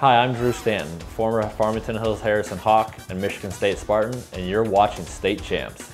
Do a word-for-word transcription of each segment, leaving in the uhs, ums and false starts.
Hi, I'm Drew Stanton, former Farmington Hills Harrison Hawk and Michigan State Spartan, and you're watching State Champs.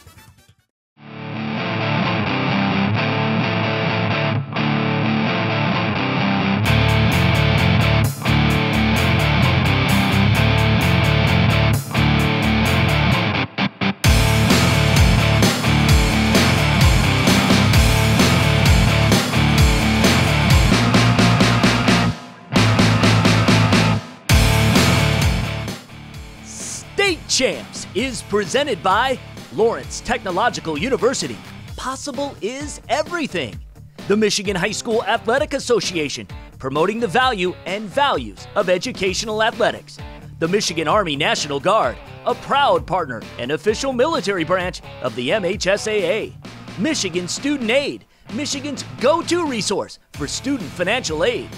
Champs is presented by Lawrence Technological University. Possible is everything. The Michigan High School Athletic Association, promoting the value and values of educational athletics. The Michigan Army National Guard, a proud partner and official military branch of the M H S A A. Michigan Student Aid, Michigan's go-to resource for student financial aid.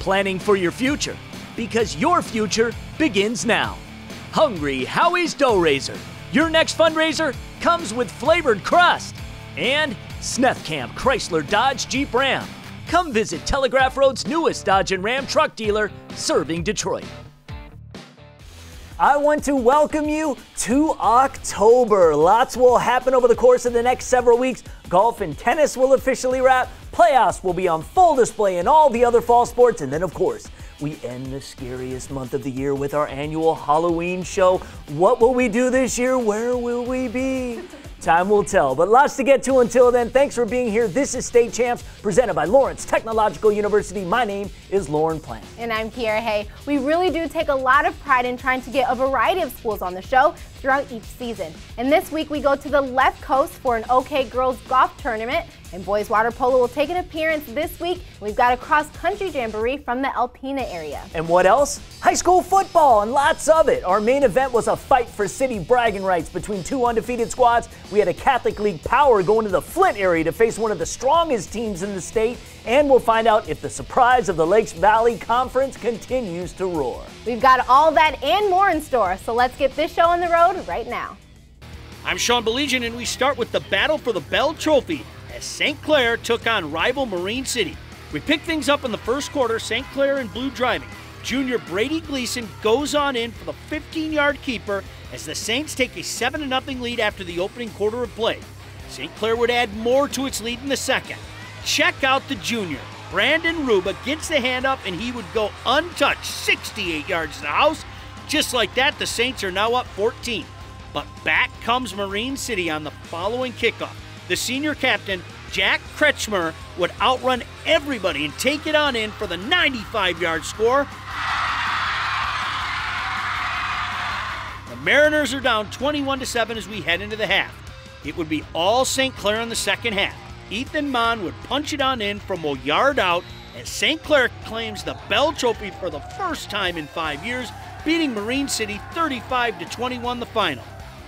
Planning for your future, because your future begins now. Hungry Howie's Dough Raiser. Your next fundraiser comes with flavored crust. And Snethkamp Chrysler Dodge Jeep Ram. Come visit Telegraph Road's newest Dodge and Ram truck dealer, serving Detroit. I want to welcome you to October. Lots will happen over the course of the next several weeks. Golf and tennis will officially wrap. Playoffs will be on full display in all the other fall sports. And then, of course, we end the scariest month of the year with our annual Halloween show. What will we do this year? Where will we be? Time will tell, but lots to get to until then. Thanks for being here. This is State Champs, presented by Lawrence Technological University. My name is Lauren Plant. And I'm Kiara Hay. We really do take a lot of pride in trying to get a variety of schools on the show throughout each season. And this week we go to the left coast for an OK Girls Golf Tournament. And boys water polo will take an appearance this week. We've got a cross-country jamboree from the Alpena area. And what else? High school football, and lots of it. Our main event was a fight for city bragging rights between two undefeated squads. We had a Catholic League power going to the Flint area to face one of the strongest teams in the state. And we'll find out if the surprise of the Lakes Valley Conference continues to roar. We've got all that and more in store, so let's get this show on the road right now. I'm Sean Baligian, and we start with the battle for the Bell Trophy, as Saint Clair took on rival Marine City. We picked things up in the first quarter, Saint Clair in blue driving. Junior Brady Gleason goes on in for the fifteen-yard keeper as the Saints take a seven to nothing lead after the opening quarter of play. Saint Clair would add more to its lead in the second. Check out the junior. Brandon Ruba gets the hand up, and he would go untouched, sixty-eight yards to the house. Just like that, the Saints are now up fourteen. But back comes Marine City on the following kickoff. The senior captain, Jack Kretschmer, would outrun everybody and take it on in for the ninety-five-yard score. The Mariners are down twenty-one to seven as we head into the half. It would be all Saint Clair in the second half. Ethan Mann would punch it on in from a yard out, and Saint Clair claims the Bell Trophy for the first time in five years, beating Marine City thirty-five to twenty-one the final.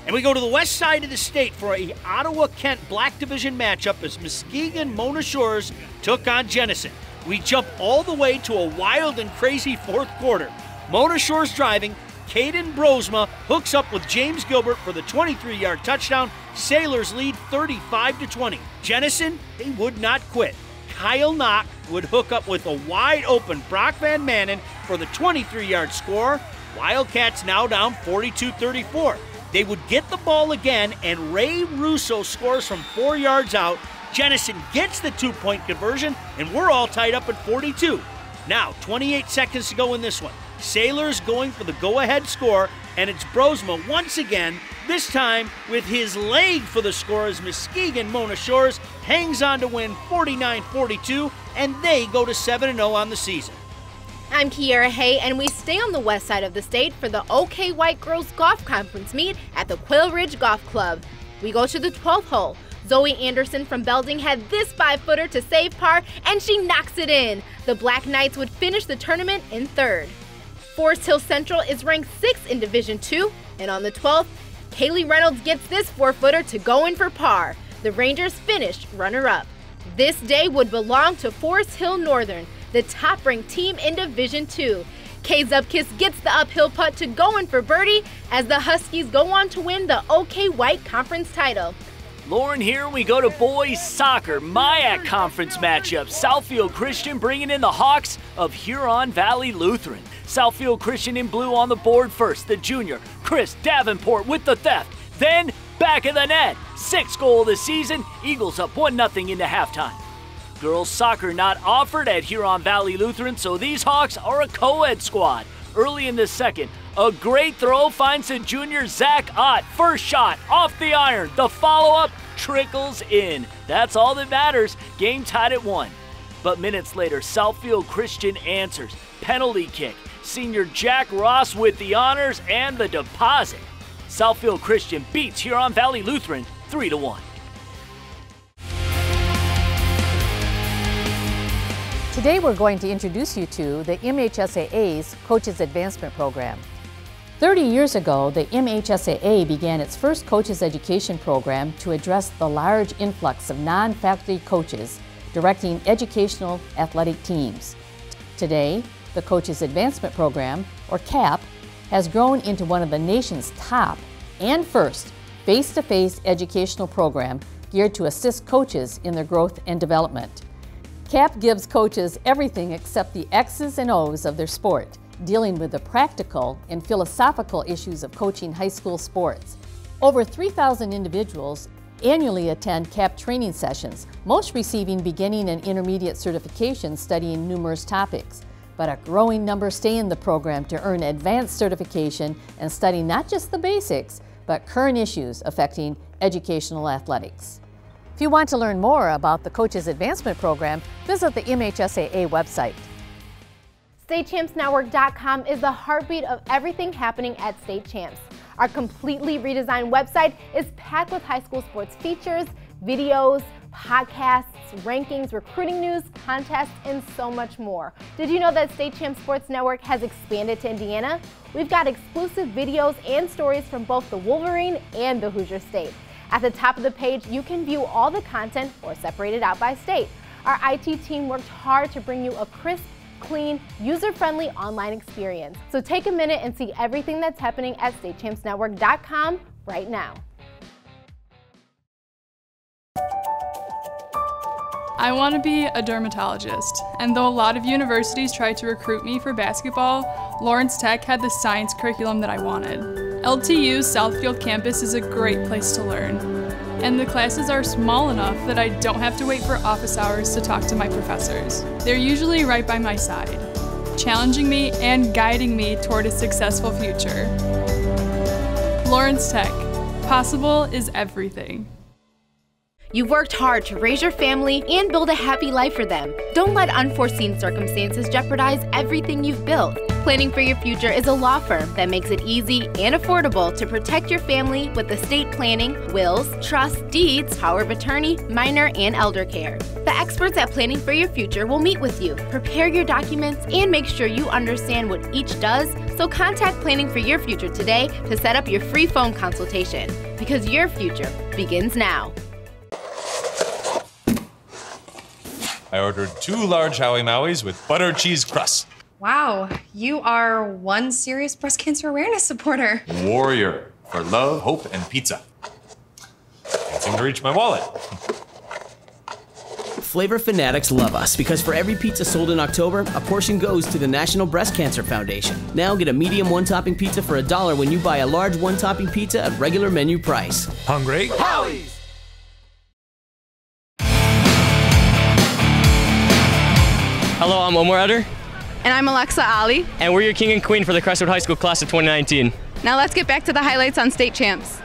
And we go to the west side of the state for a Ottawa-Kent Black Division matchup as Muskegon Mona Shores took on Jenison. We jump all the way to a wild and crazy fourth quarter. Mona Shores driving, Caden Brosma hooks up with James Gilbert for the twenty-three-yard touchdown. Sailors lead thirty-five to twenty. Jenison, they would not quit. Kyle Knack would hook up with a wide-open Brock Van Manen for the twenty-three-yard score. Wildcats now down forty-two thirty-four. They would get the ball again, and Ray Russo scores from four yards out. Jenison gets the two-point conversion, and we're all tied up at forty-two. Now, twenty-eight seconds to go in this one. Sailors going for the go-ahead score, and it's Brosma once again, this time with his leg for the score as Muskegon Mona Shores hangs on to win forty-nine forty-two, and they go to seven and oh on the season. I'm Kiara Hay, and we stay on the west side of the state for the OK White Girls Golf Conference meet at the Quail Ridge Golf Club. We go to the twelfth hole. Zoe Anderson from Belding had this five-footer to save par, and she knocks it in. The Black Knights would finish the tournament in third. Forest Hill Central is ranked sixth in Division two, and on the twelfth, Kaylee Reynolds gets this four-footer to go in for par. The Rangers finished runner-up. This day would belong to Forest Hill Northern, the top-ranked team in Division two. K Zupkis gets the uphill putt to go in for birdie as the Huskies go on to win the OK White Conference title. Lauren, here we go to boys soccer, Mayak Conference matchup. Southfield Christian bringing in the Hawks of Huron Valley Lutheran. Southfield Christian in blue on the board first. The junior, Chris Davenport, with the theft. Then back of the net. Sixth goal of the season. Eagles up one nothing into halftime. Girls soccer not offered at Huron Valley Lutheran, so these Hawks are a co-ed squad. Early in the second, a great throw finds the junior Zach Ott. First shot off the iron. The follow-up trickles in. That's all that matters. Game tied at one. But minutes later, Southfield Christian answers. Penalty kick. Senior Jack Ross with the honors and the deposit. Southfield Christian beats Huron Valley Lutheran three to one. Today we're going to introduce you to the M H S A A's Coaches Advancement Program. thirty years ago, the M H S A A began its first coaches education program to address the large influx of non-faculty coaches directing educational athletic teams. Today, the Coaches Advancement Program, or CAP, has grown into one of the nation's top and first face-to-face educational program geared to assist coaches in their growth and development. CAP gives coaches everything except the X's and O's of their sport, dealing with the practical and philosophical issues of coaching high school sports. Over three thousand individuals annually attend CAP training sessions, most receiving beginning and intermediate certifications studying numerous topics. But a growing number stay in the program to earn advanced certification and study not just the basics, but current issues affecting educational athletics. If you want to learn more about the Coaches Advancement Program, visit the M H S A A website. State Champs Network dot com is the heartbeat of everything happening at State Champs. Our completely redesigned website is packed with high school sports features, videos, podcasts, rankings, recruiting news, contests, and so much more. Did you know that State Champs Sports Network has expanded to Indiana? We've got exclusive videos and stories from both the Wolverine and the Hoosier State. At the top of the page, you can view all the content or separate it out by state. Our I T team worked hard to bring you a crisp, clean, user-friendly online experience. So take a minute and see everything that's happening at State Champs Network dot com right now. I want to be a dermatologist, and though a lot of universities tried to recruit me for basketball, Lawrence Tech had the science curriculum that I wanted. L T U's Southfield campus is a great place to learn, and the classes are small enough that I don't have to wait for office hours to talk to my professors. They're usually right by my side, challenging me and guiding me toward a successful future. Lawrence Tech. Possible is everything. You've worked hard to raise your family and build a happy life for them. Don't let unforeseen circumstances jeopardize everything you've built. Planning for your future is a law firm that makes it easy and affordable to protect your family with estate planning, wills, trusts, deeds, power of attorney, minor, and elder care. The experts at Planning for Your Future will meet with you, prepare your documents, and make sure you understand what each does, so contact Planning for Your Future today to set up your free phone consultation, because your future begins now. I ordered two large Howie Maui's with butter cheese crust. Wow, you are one serious breast cancer awareness supporter. Warrior for love, hope, and pizza. Can't seem to reach my wallet. Flavor fanatics love us because for every pizza sold in October, a portion goes to the National Breast Cancer Foundation. Now get a medium one-topping pizza for a dollar when you buy a large one-topping pizza at regular menu price. Hungry Howie's! Hello, I'm Omar Adder. And I'm Alexa Ali. And we're your king and queen for the Crestwood High School class of twenty nineteen. Now let's get back to the highlights on State Champs.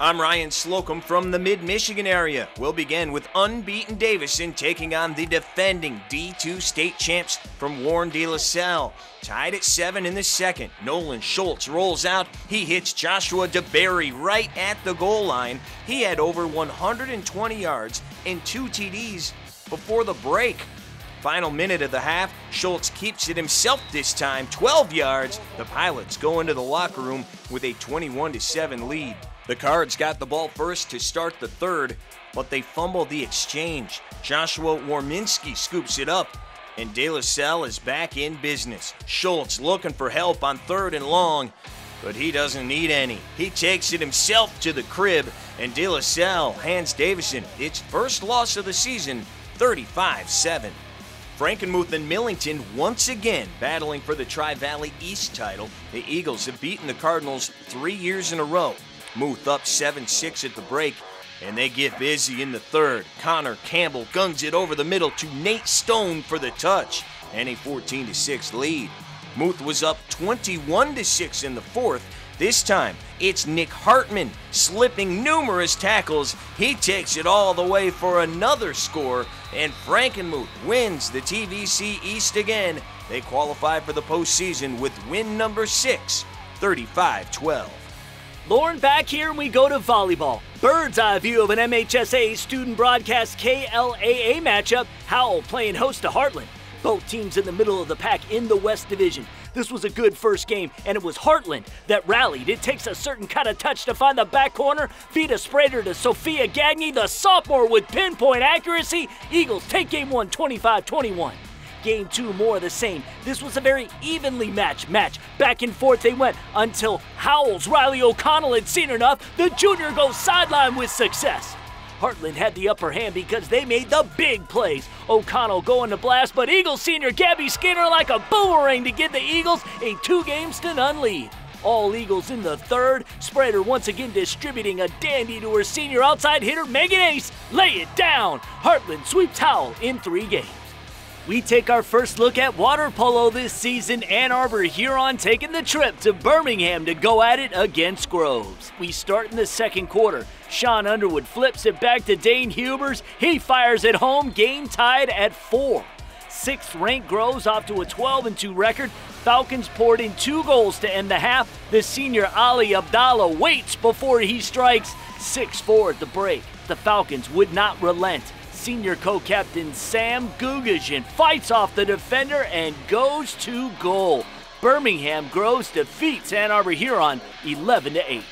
I'm Ryan Slocum from the Mid-Michigan area. We'll begin with unbeaten Davison taking on the defending D two State Champs from Warren De La Salle. Tied at seven in the second, Nolan Schultz rolls out. He hits Joshua DeBerry right at the goal line. He had over one hundred twenty yards and two T Ds before the break. Final minute of the half, Schultz keeps it himself this time, twelve yards. The Pilots go into the locker room with a twenty-one to seven lead. The Cards got the ball first to start the third, but they fumble the exchange. Joshua Warminski scoops it up, and De La Salle is back in business. Schultz looking for help on third and long, but he doesn't need any. He takes it himself to the crib, and De La Salle hands Davison its first loss of the season, thirty-five seven. Frankenmuth and Millington once again battling for the Tri-Valley East title. The Eagles have beaten the Cardinals three years in a row. Muth up seven six at the break, and they get busy in the third. Connor Campbell guns it over the middle to Nate Stone for the touch and a fourteen to six lead. Muth was up twenty-one to six in the fourth. This time, it's Nick Hartman slipping numerous tackles. He takes it all the way for another score, and Frankenmuth wins the T V C East again. They qualify for the postseason with win number six, thirty-five twelve. Lauren, back here, and we go to volleyball. Bird's eye view of an M H S A student broadcast K L A A matchup. Howell playing host to Heartland. Both teams in the middle of the pack in the West Division. This was a good first game, and it was Heartland that rallied. It takes a certain kind of touch to find the back corner. Vita Sprader to Sophia Gagne, the sophomore with pinpoint accuracy. Eagles take game one, twenty-five twenty-one. Game two, more of the same. This was a very evenly matched match. Back and forth they went until Howell's Riley O'Connell had seen enough. The junior goes sideline with success. Heartland had the upper hand because they made the big plays. O'Connell going to blast, but Eagles senior Gabby Skinner like a boomerang to give the Eagles a two games to none lead. All Eagles in the third. Sprader once again distributing a dandy to her senior outside hitter Megan Ace. Lay it down. Heartland sweeps Howell in three games. We take our first look at water polo this season. Ann Arbor Huron taking the trip to Birmingham to go at it against Groves. We start in the second quarter. Sean Underwood flips it back to Dane Hubers. He fires it home, game tied at four. Sixth-ranked Groves off to a twelve and two record. Falcons poured in two goals to end the half. The senior Ali Abdallah waits before he strikes. six four at the break. The Falcons would not relent. Senior co-captain Sam Gugashin fights off the defender and goes to goal. Birmingham Groves defeats Ann Arbor Huron eleven to eight.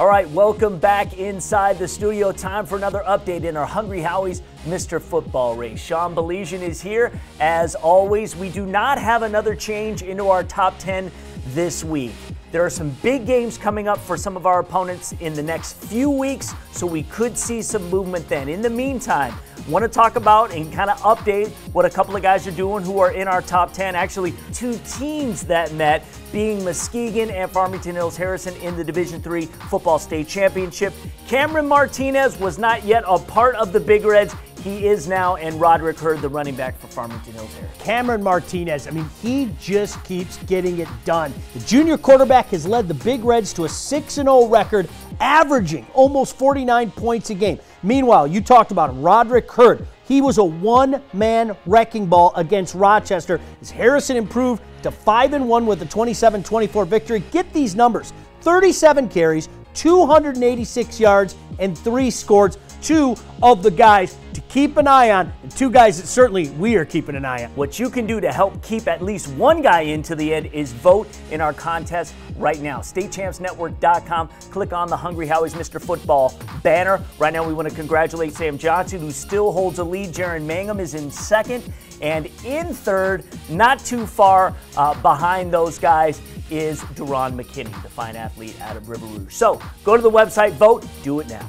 All right, welcome back inside the studio. Time for another update in our Hungry Howie's Mister Football race. Sean Baligian is here. As always, we do not have another change into our top ten this week. There are some big games coming up for some of our opponents in the next few weeks, so we could see some movement then. In the meantime, I want to talk about and kind of update what a couple of guys are doing who are in our top ten. Actually, two teams that met, being Muskegon and Farmington Hills Harrison in the Division three Football State Championship. Cameron Martinez was not yet a part of the Big Reds. He is now, and Roderick Hurd, the running back for Farmington Hills Harrison. Cameron Martinez, I mean, he just keeps getting it done. The junior quarterback has led the Big Reds to a six and oh record, averaging almost forty-nine points a game. Meanwhile, you talked about him, Roderick Hurd. He was a one-man wrecking ball against Rochester as Harrison improved to five and one with a twenty-seven twenty-four victory. Get these numbers, thirty-seven carries, two hundred eighty-six yards, and three scores. Two of the guys to keep an eye on, and two guys that certainly we are keeping an eye on. What you can do to help keep at least one guy into the end is vote in our contest right now. State Champs Network dot com. Click on the Hungry Howie's Mister Football banner. Right now we want to congratulate Sam Johnson, who still holds a lead. Jaron Mangum is in second. And in third, not too far uh, behind those guys, is Deron McKinney, the fine athlete out of River Rouge. So go to the website, vote, do it now.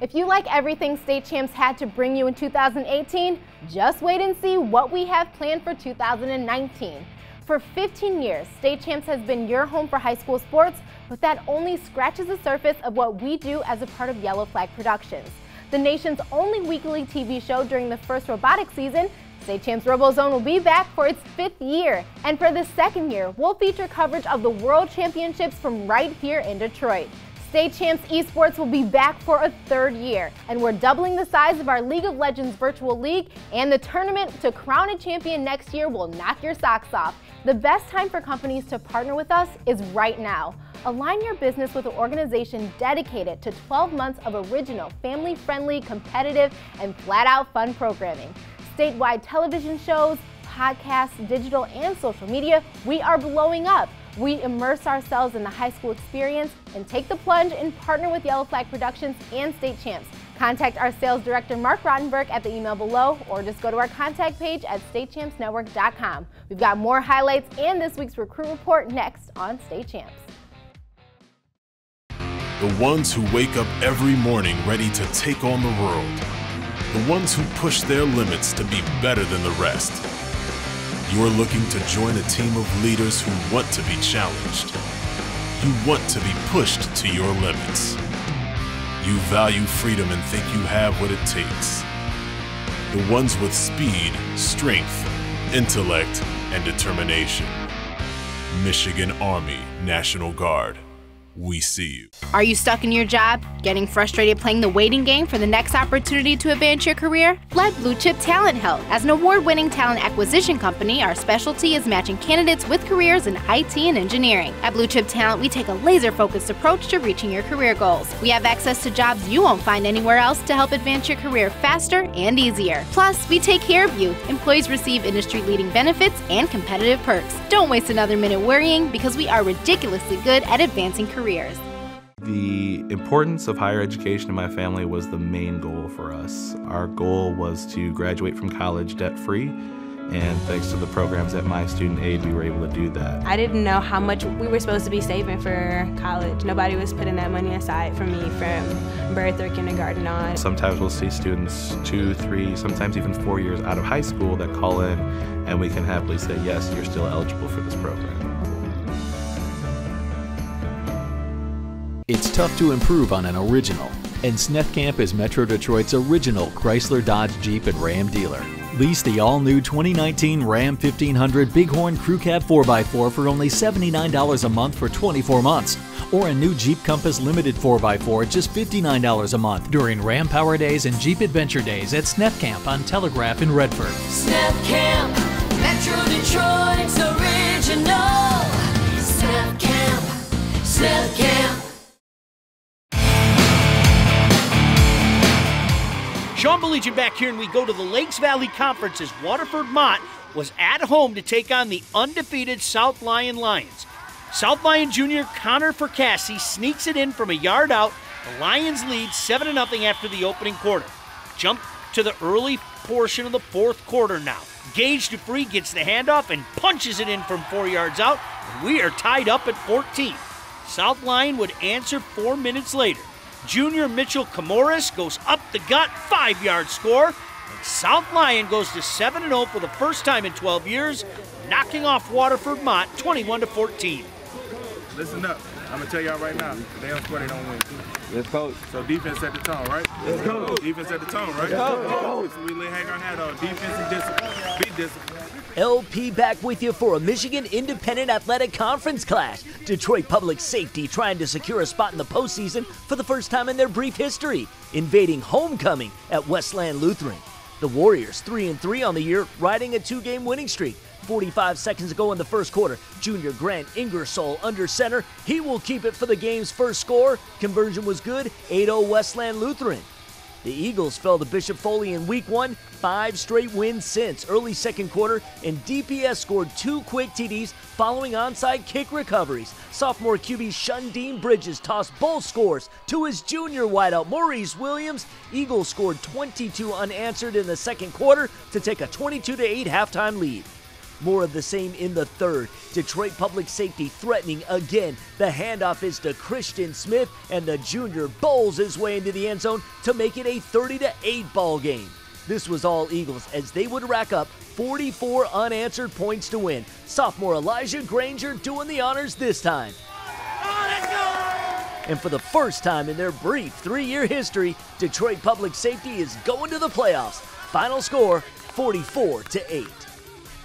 If you like everything State Champs had to bring you in two thousand eighteen, just wait and see what we have planned for two thousand nineteen. For fifteen years, State Champs has been your home for high school sports, but that only scratches the surface of what we do as a part of Yellow Flag Productions. The nation's only weekly T V show during the first robotics season, State Champs RoboZone will be back for its fifth year. And for the second year, we'll feature coverage of the World Championships from right here in Detroit. State Champs Esports will be back for a third year, and we're doubling the size of our League of Legends Virtual League, and the tournament to crown a champion next year will knock your socks off. The best time for companies to partner with us is right now. Align your business with an organization dedicated to twelve months of original, family-friendly, competitive, and flat-out fun programming. Statewide television shows, podcasts, digital and social media, we are blowing up. We immerse ourselves in the high school experience and take the plunge and partner with Yellow Flag Productions and State Champs. Contact our sales director, Mark Rottenberg, at the email below, or just go to our contact page at State Champs Network dot com. We've got more highlights and this week's recruit report next on State Champs. The ones who wake up every morning ready to take on the world. the ones who push their limits to be better than the rest. You're looking to join a team of leaders who want to be challenged. You want to be pushed to your limits. You value freedom and think you have what it takes. The ones with speed, strength, intellect, and determination. Michigan Army National Guard. We see you. Are you stuck in your job? Getting frustrated playing the waiting game for the next opportunity to advance your career? Let Blue Chip Talent help. As an award-winning talent acquisition company, our specialty is matching candidates with careers in I T and engineering. At Blue Chip Talent, we take a laser-focused approach to reaching your career goals. We have access to jobs you won't find anywhere else to help advance your career faster and easier. Plus, we take care of you. Employees receive industry-leading benefits and competitive perks. Don't waste another minute worrying, because we are ridiculously good at advancing careers. Careers. The importance of higher education in my family was the main goal for us. Our goal was to graduate from college debt-free, and thanks to the programs at My Student Aid, we were able to do that. I didn't know how much we were supposed to be saving for college. Nobody was putting that money aside for me from birth or kindergarten on. Sometimes we'll see students two, three, sometimes even four years out of high school that call in, and we can happily say, yes, you're still eligible for this program. It's tough to improve on an original, and Snethkamp is Metro Detroit's original Chrysler Dodge Jeep and Ram dealer. Lease the all-new twenty nineteen Ram fifteen hundred Bighorn Crew Cab four by four for only seventy-nine dollars a month for twenty-four months, or a new Jeep Compass Limited four by four at just fifty-nine dollars a month during Ram Power Days and Jeep Adventure Days at Snethkamp on Telegraph in Redford. Snethkamp, Metro Detroit's original. Snethkamp, Snethkamp. Sean Baligian back here, and we go to the Lakes Valley Conference as Waterford Mott was at home to take on the undefeated South Lyon Lions. South Lyon junior Connor Fercassi sneaks it in from a yard out. The Lions lead seven to nothing after the opening quarter. Jump to the early portion of the fourth quarter now. Gage Dupree gets the handoff and punches it in from four yards out. And we are tied up at fourteen. South Lyon would answer four minutes later. Junior Mitchell Camoris goes up the gut, five-yard score, and South Lyon goes to seven and oh for the first time in twelve years, knocking off Waterford Mott twenty-one to fourteen. Listen up. I'm going to tell y'all right now, they don't score, they don't win. Let's coach. So defense set the tone, right? Let's coach. Defense set the tone, right? Let's coach. So we hang our hat on defense and discipline. Be disciplined. L P back with you for a Michigan Independent Athletic Conference clash. Detroit Public Safety trying to secure a spot in the postseason for the first time in their brief history, invading homecoming at Westland Lutheran. The Warriors three and three on the year, riding a two-game winning streak. forty-five seconds to go in the first quarter. Junior Grant Ingersoll under center. He will keep it for the game's first score. Conversion was good, eight oh Westland Lutheran. The Eagles fell to Bishop Foley in week one, five straight wins since. Early second quarter, and D P S scored two quick T Ds following onside kick recoveries. Sophomore Q B Shundeen Bridges tossed both scores to his junior wideout Maurice Williams. Eagles scored twenty-two unanswered in the second quarter to take a twenty-two to eight halftime lead. More of the same in the third. Detroit Public Safety threatening again. The handoff is to Christian Smith, and the junior bowls his way into the end zone to make it a thirty to eight ball game. This was all Eagles, as they would rack up forty-four unanswered points to win. Sophomore Elijah Granger doing the honors this time. And for the first time in their brief three-year history, Detroit Public Safety is going to the playoffs. Final score, forty-four to eight.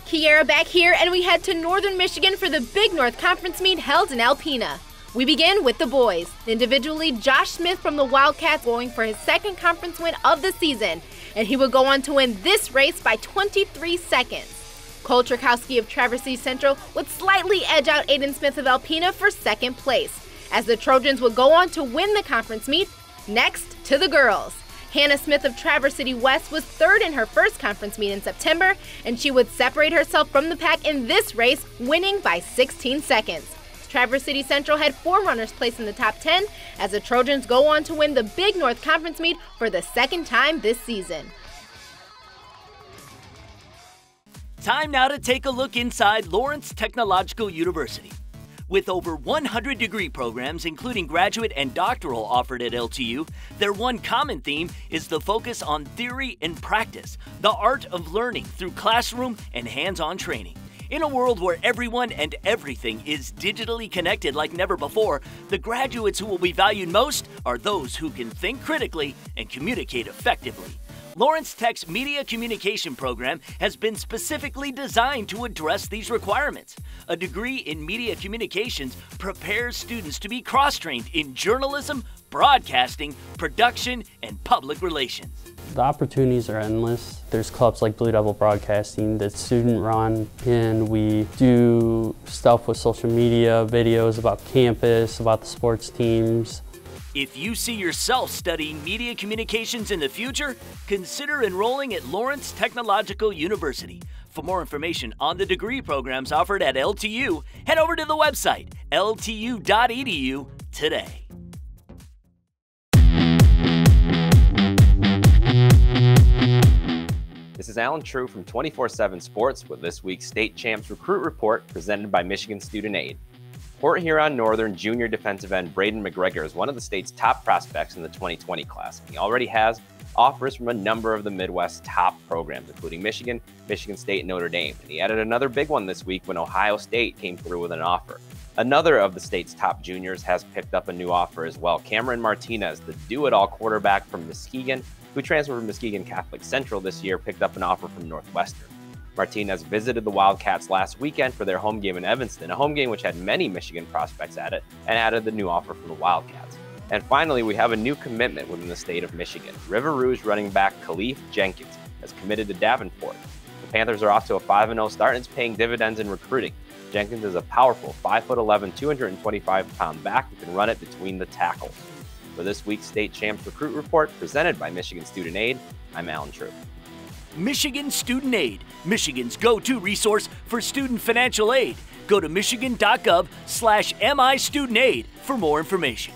Kiara back here, and we head to Northern Michigan for the Big North Conference meet held in Alpena. We begin with the boys. Individually, Josh Smith from the Wildcats going for his second conference win of the season, and he will go on to win this race by twenty-three seconds. Cole Trakowski of Traverse City Central would slightly edge out Aiden Smith of Alpena for second place, as the Trojans would go on to win the conference meet. Next, to the girls. Hannah Smith of Traverse City West was third in her first conference meet in September, and she would separate herself from the pack in this race, winning by sixteen seconds. Traverse City Central had four runners placed in the top ten, as the Trojans go on to win the Big North Conference meet for the second time this season. Time now to take a look inside Lawrence Technological University. With over one hundred degree programs, including graduate and doctoral offered at L T U, their one common theme is the focus on theory and practice, the art of learning through classroom and hands-on training. In a world where everyone and everything is digitally connected like never before, the graduates who will be valued most are those who can think critically and communicate effectively. Lawrence Tech's Media Communication program has been specifically designed to address these requirements. A degree in media communications prepares students to be cross-trained in journalism, broadcasting, production, and public relations. The opportunities are endless. There's clubs like Blue Devil Broadcasting that's student-run, and we do stuff with social media, videos about campus, about the sports teams. If you see yourself studying media communications in the future, consider enrolling at Lawrence Technological University. For more information on the degree programs offered at L T U, head over to the website L T U dot E D U today. This is Alan True from twenty-four seven Sports with this week's State Champs Recruit Report presented by Michigan Student Aid. Port Huron Northern junior defensive end Braden McGregor is one of the state's top prospects in the twenty twenty class, and he already has offers from a number of the Midwest's top programs, including Michigan, Michigan State, and Notre Dame. And he added another big one this week when Ohio State came through with an offer. Another of the state's top juniors has picked up a new offer as well. Cameron Martinez, the do-it-all quarterback from Muskegon, who transferred from Muskegon Catholic Central this year, picked up an offer from Northwestern. Martinez visited the Wildcats last weekend for their home game in Evanston, a home game which had many Michigan prospects at it, and added the new offer from the Wildcats. And finally, we have a new commitment within the state of Michigan. River Rouge running back Khalif Jenkins has committed to Davenport. The Panthers are off to a five and oh start, and it's paying dividends in recruiting. Jenkins is a powerful five foot eleven, two hundred twenty-five pound back who can run it between the tackles. For this week's State Champs Recruit Report, presented by Michigan Student Aid, I'm Alan True. Michigan Student Aid, Michigan's go-to resource for student financial aid. Go to michigan dot gov slash M I student aid for more information.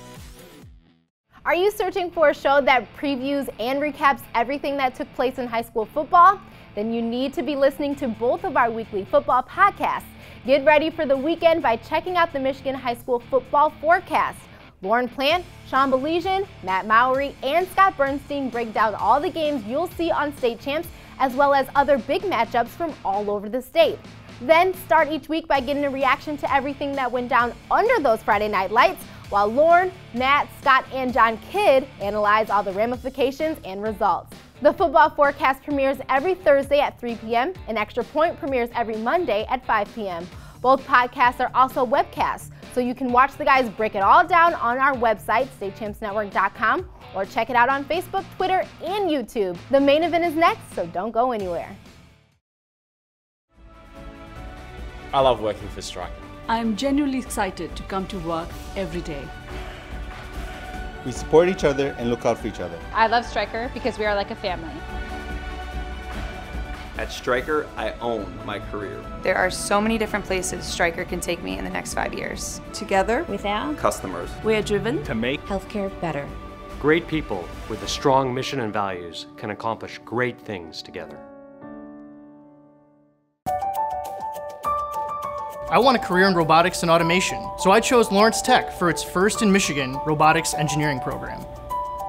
Are you searching for a show that previews and recaps everything that took place in high school football? Then you need to be listening to both of our weekly football podcasts. Get ready for the weekend by checking out the Michigan High School Football Forecast. Lauren Plant, Sean Baligian, Matt Mowry, and Scott Bernstein break down all the games you'll see on State Champs, as well as other big matchups from all over the state. Then start each week by getting a reaction to everything that went down under those Friday night lights, while Lauren, Matt, Scott, and John Kidd analyze all the ramifications and results. The Football Forecast premieres every Thursday at three P M and Extra Point premieres every Monday at five P M Both podcasts are also webcasts, so you can watch the guys break it all down on our website, state champs network dot com, or check it out on Facebook, Twitter, and YouTube. The main event is next, so don't go anywhere. I love working for Strike. I'm genuinely excited to come to work every day. We support each other and look out for each other. I love Stryker because we are like a family. At Stryker, I own my career. There are so many different places Stryker can take me in the next five years. Together with our customers, we are driven to make healthcare better. Great people with a strong mission and values can accomplish great things together. I want a career in robotics and automation, so I chose Lawrence Tech for its first in Michigan robotics engineering program.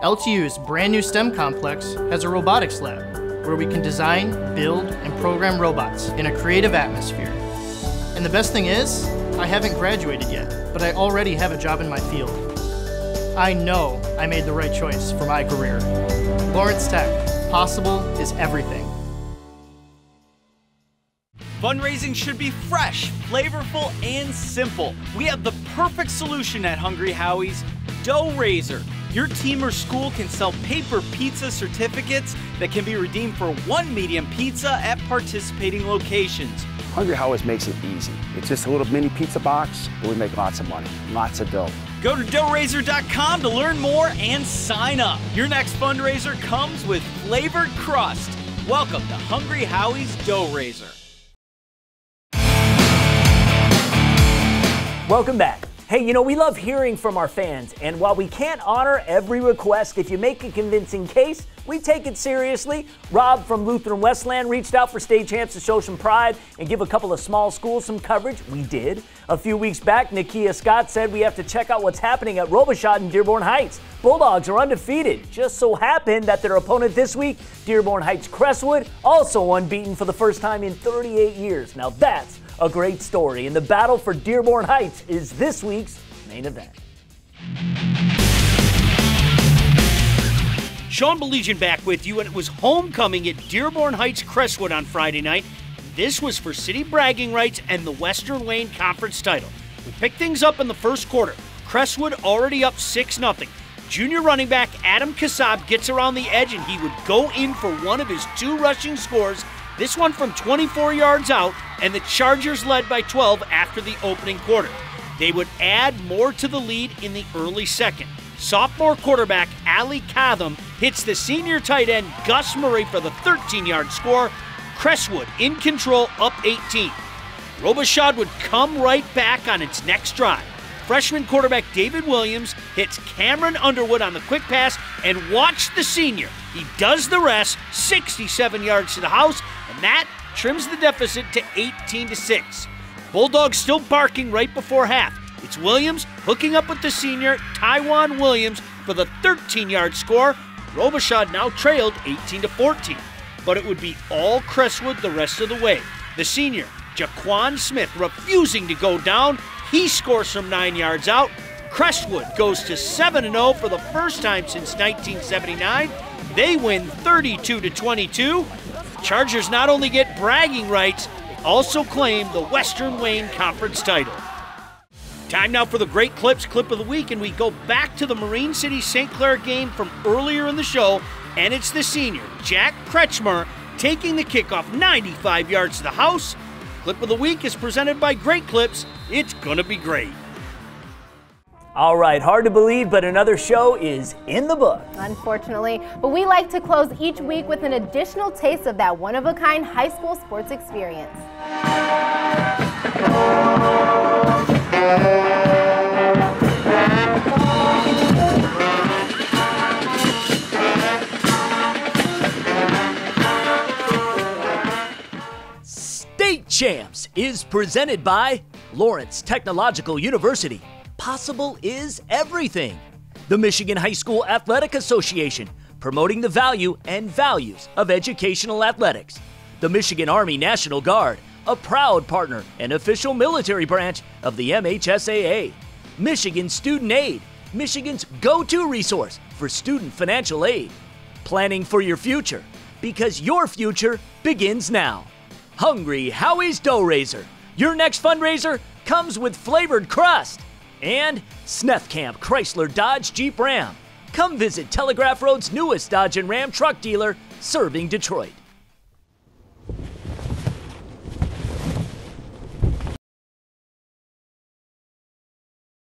L T U's brand new STEM complex has a robotics lab where we can design, build, and program robots in a creative atmosphere. And the best thing is, I haven't graduated yet, but I already have a job in my field. I know I made the right choice for my career. Lawrence Tech, possible is everything. Fundraising should be fresh, flavorful, and simple. We have the perfect solution at Hungry Howie's Dough Raiser. Your team or school can sell paper pizza certificates that can be redeemed for one medium pizza at participating locations. Hungry Howie's makes it easy. It's just a little mini pizza box, and we make lots of money, lots of dough. Go to dough raiser dot com to learn more and sign up. Your next fundraiser comes with flavored crust. Welcome to Hungry Howie's Dough Raiser. Welcome back. Hey, you know, we love hearing from our fans, and while we can't honor every request, if you make a convincing case, We take it seriously. Rob from Lutheran Westland reached out for State Champs to show some pride and give a couple of small schools some coverage. We did. A few weeks back, Nakia Scott said we have to check out what's happening at Robichaud in Dearborn Heights. Bulldogs are undefeated. Just so happened that their opponent this week, Dearborn Heights Crestwood, also unbeaten for the first time in thirty-eight years. Now that's a great story, and the battle for Dearborn Heights is this week's main event. Sean Baligian back with you, and it was homecoming at Dearborn Heights Crestwood on Friday night. This was for city bragging rights and the Western Wayne Conference title. We picked things up in the first quarter. Crestwood already up six nothing. Junior running back Adam Kassab gets around the edge, and he would go in for one of his two rushing scores, this one from twenty-four yards out, and the Chargers led by twelve after the opening quarter. They would add more to the lead in the early second. Sophomore quarterback Ali Cotham hits the senior tight end Gus Murray for the thirteen-yard score. Crestwood in control, up eighteen. Robichaud would come right back on its next drive. Freshman quarterback David Williams hits Cameron Underwood on the quick pass, and watch the senior. He does the rest, sixty-seven yards to the house, and that trims the deficit to eighteen to six. Bulldogs still barking right before half. It's Williams hooking up with the senior, Tywan Williams, for the thirteen-yard score. Robichaud now trailed eighteen to fourteen. But it would be all Crestwood the rest of the way. The senior, Jaquan Smith, refusing to go down. He scores from nine yards out. Crestwood goes to seven and oh for the first time since nineteen seventy-nine. They win thirty-two to twenty-two. Chargers not only get bragging rights, they also claim the Western Wayne Conference title. Time now for the Great Clips Clip of the Week, and we go back to the Marine City Saint Clair game from earlier in the show, and it's the senior, Jack Kretschmer, taking the kickoff ninety-five yards to the house. Clip of the Week is presented by Great Clips. It's gonna be great. All right, hard to believe, but another show is in the books. Unfortunately, but we like to close each week with an additional taste of that one-of-a-kind high school sports experience. State Champs is presented by Lawrence Technological University. Possible is everything. The Michigan High School Athletic Association, promoting the value and values of educational athletics. The Michigan Army National Guard, a proud partner and official military branch of the M H S A A. Michigan Student Aid, Michigan's go-to resource for student financial aid. Planning for your future, because your future begins now. Hungry Howie's Dough Raiser, your next fundraiser comes with flavored crust. And Snethkamp Chrysler Dodge Jeep Ram. Come visit Telegraph Road's newest Dodge and Ram truck dealer, serving Detroit.